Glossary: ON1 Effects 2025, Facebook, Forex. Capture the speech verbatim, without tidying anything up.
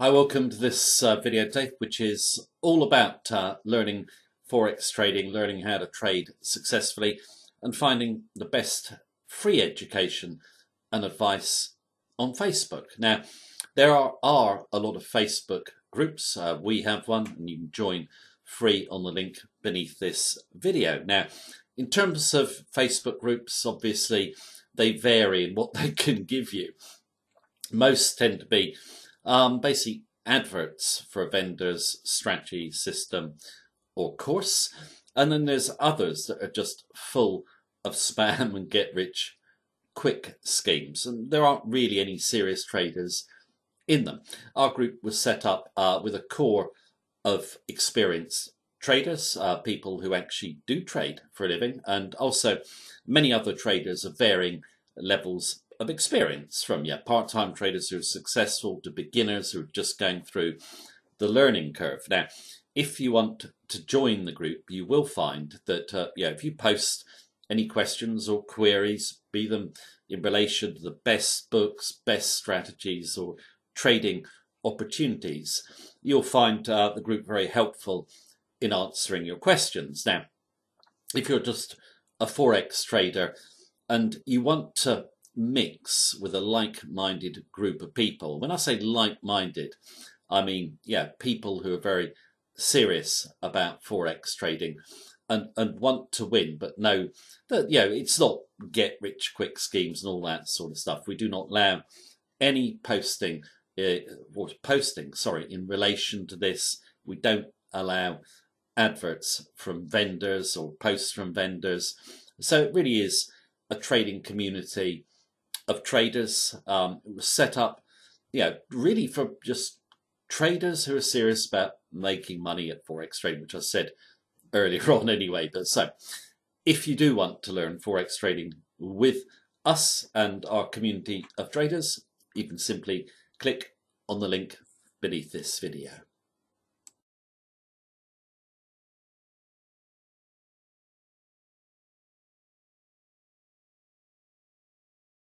Hi, welcome to this uh, video today, which is all about uh, learning Forex trading, learning how to trade successfully and finding the best free education and advice on Facebook. Now, there are, are a lot of Facebook groups. Uh, we have one and you can join free on the link beneath this video. Now, in terms of Facebook groups, obviously they vary in what they can give you. Most tend to be Um, basic adverts for a vendor's strategy, system or course, and then there's others that are just full of spam and get rich quick schemes, and there aren't really any serious traders in them. Our group was set up uh, with a core of experienced traders, uh, people who actually do trade for a living, and also many other traders of varying levels of experience, from yeah, part-time traders who are successful to beginners who are just going through the learning curve. Now, if you want to join the group, you will find that uh, yeah, if you post any questions or queries, be them in relation to the best books, best strategies or trading opportunities, you'll find uh, the group very helpful in answering your questions. Now, if you're just a Forex trader and you want to mix with a like-minded group of people. When I say like-minded, I mean, yeah, people who are very serious about Forex trading and, and want to win, but know that, you know, it's not get-rich-quick schemes and all that sort of stuff. We do not allow any posting, uh, or posting, sorry, in relation to this. We don't allow adverts from vendors or posts from vendors. So it really is a trading community of traders. Um, it was set up, you know, really for just traders who are serious about making money at Forex trading, which I said earlier on anyway. But so if you do want to learn Forex trading with us and our community of traders, you can simply click on the link beneath this video.